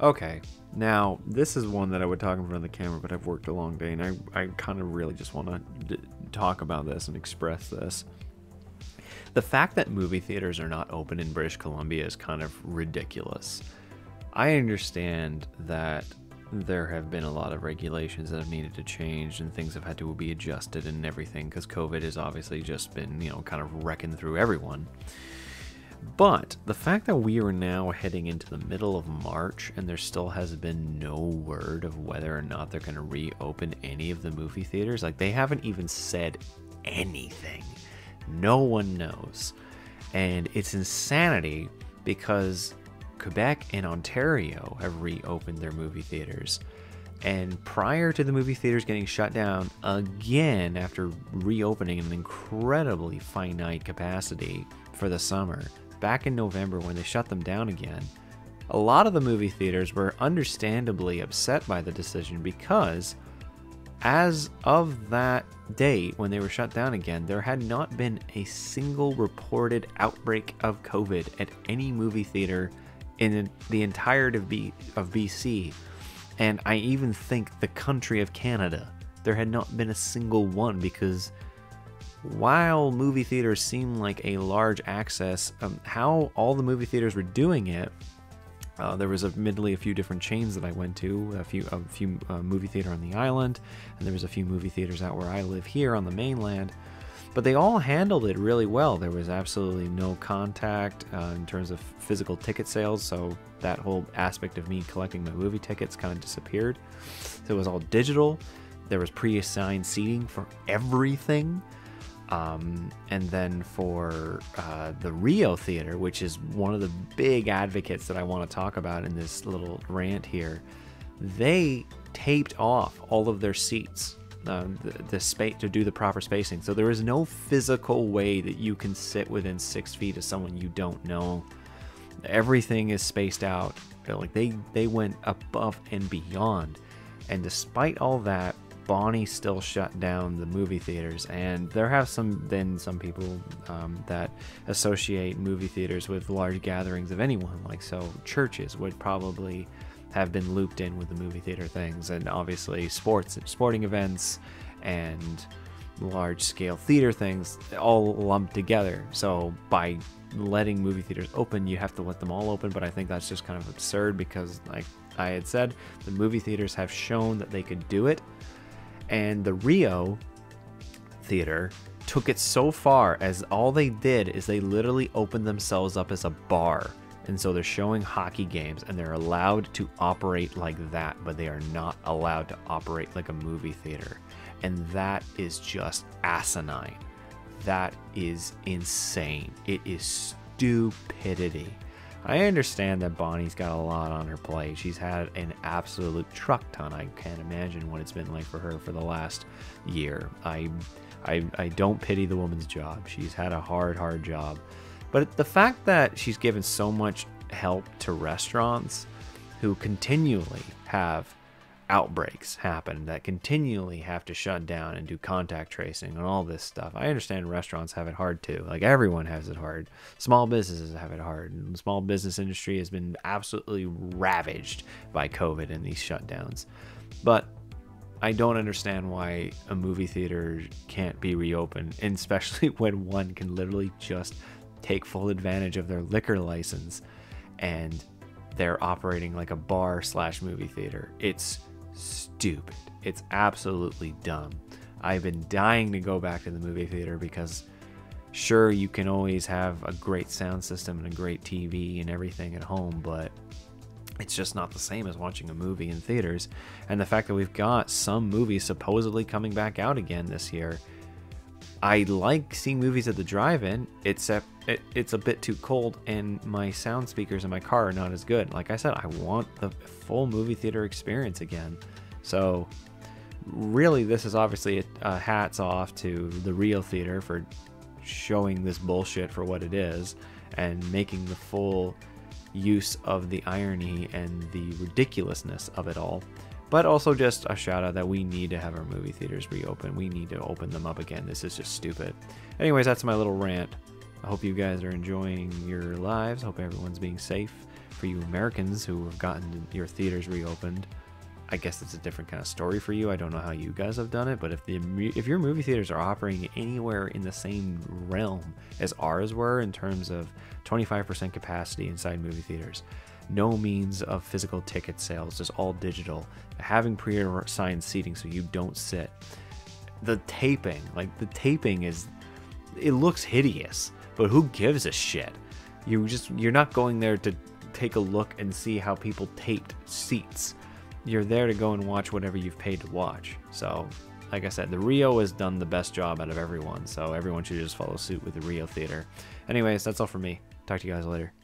Okay, now this is one that I would talk in front of the camera, but I've worked a long day and I kind of really just want to talk about this and express this. The fact that movie theaters are not open in British Columbia is kind of ridiculous. I understand that there have been a lot of regulations that have needed to change and things have had to be adjusted and everything, because COVID has obviously just been, you know, kind of wrecking through everyone. But the fact that we are now heading into the middle of March and there still has been no word of whether or not they're going to reopen any of the movie theaters, like they haven't even said anything. No one knows. And it's insanity, because Quebec and Ontario have reopened their movie theaters. And prior to the movie theaters getting shut down again after reopening an incredibly finite capacity for the summer, back in November when they shut them down again, a lot of the movie theaters were understandably upset by the decision, because as of that date when they were shut down again, there had not been a single reported outbreak of COVID at any movie theater in the entirety of BC, and I even think the country of Canada. There had not been a single one, because while movie theaters seem like a large access, how all the movie theaters were doing it, there was admittedly a few different chains that I went to, a few movie theater on the island, and there was a few movie theaters out where I live here on the mainland, but they all handled it really well. There was absolutely no contact in terms of physical ticket sales, so that whole aspect of me collecting my movie tickets kind of disappeared. So it was all digital. There was pre-assigned seating for everything. And then for the Rio Theatre, which is one of the big advocates that I want to talk about in this little rant here, they taped off all of their seats, the space to do the proper spacing. So there is no physical way that you can sit within 6 feet of someone you don't know. Everything is spaced out. Like they went above and beyond, and despite all that, Bonnie still shut down the movie theaters. And there have been some people that associate movie theaters with large gatherings of anyone, like, so churches would probably have been looped in with the movie theater things, and obviously sports and sporting events and large scale theater things all lumped together. So by letting movie theaters open, you have to let them all open, but I think that's just kind of absurd, because like I had said, the movie theaters have shown that they could do it. And the Rio Theater took it so far as all they did is they literally opened themselves up as a bar. And so they're showing hockey games and they're allowed to operate like that, but they are not allowed to operate like a movie theater. And that is just asinine. That is insane. It is stupidity. I understand that Bonnie's got a lot on her plate. She's had an absolute truck ton. I can't imagine what it's been like for her for the last year. I don't pity the woman's job. She's had a hard job. But the fact that she's given so much help to restaurants who continually have outbreaks happen, that continually have to shut down and do contact tracing and all this stuff. I understand restaurants have it hard too. Like, everyone has it hard. Small businesses have it hard. And the small business industry has been absolutely ravaged by COVID and these shutdowns. But I don't understand why a movie theater can't be reopened, and especially when one can literally just take full advantage of their liquor license and they're operating like a bar / movie theater. It's stupid. It's absolutely dumb. I've been dying to go back to the movie theater, because sure, you can always have a great sound system and a great TV and everything at home, but it's just not the same as watching a movie in theaters. And the fact that we've got some movies supposedly coming back out again this year, I like seeing movies at the drive-in, except it's a bit too cold and my sound speakers in my car are not as good. Like I said, I want the full movie theater experience again. So really, this is obviously a hats off to the Rio Theater for showing this bullshit for what it is and making the full use of the irony and the ridiculousness of it all. But also just a shout out that we need to have our movie theaters reopen. We need to open them up again. This is just stupid. Anyways, that's my little rant. I hope you guys are enjoying your lives. I hope everyone's being safe. for you Americans who have gotten your theaters reopened, I guess it's a different kind of story for you. I don't know how you guys have done it, but if your movie theaters are operating anywhere in the same realm as ours were in terms of 25% capacity inside movie theaters, no means of physical ticket sales, just all digital, having pre-assigned seating so you don't sit, the taping is, it looks hideous, but who gives a shit? You're not going there to take a look and see how people taped seats. You're there to go and watch whatever you've paid to watch. So, like I said, the Rio has done the best job out of everyone, so everyone should just follow suit with the Rio Theater. Anyways, that's all for me. Talk to you guys later.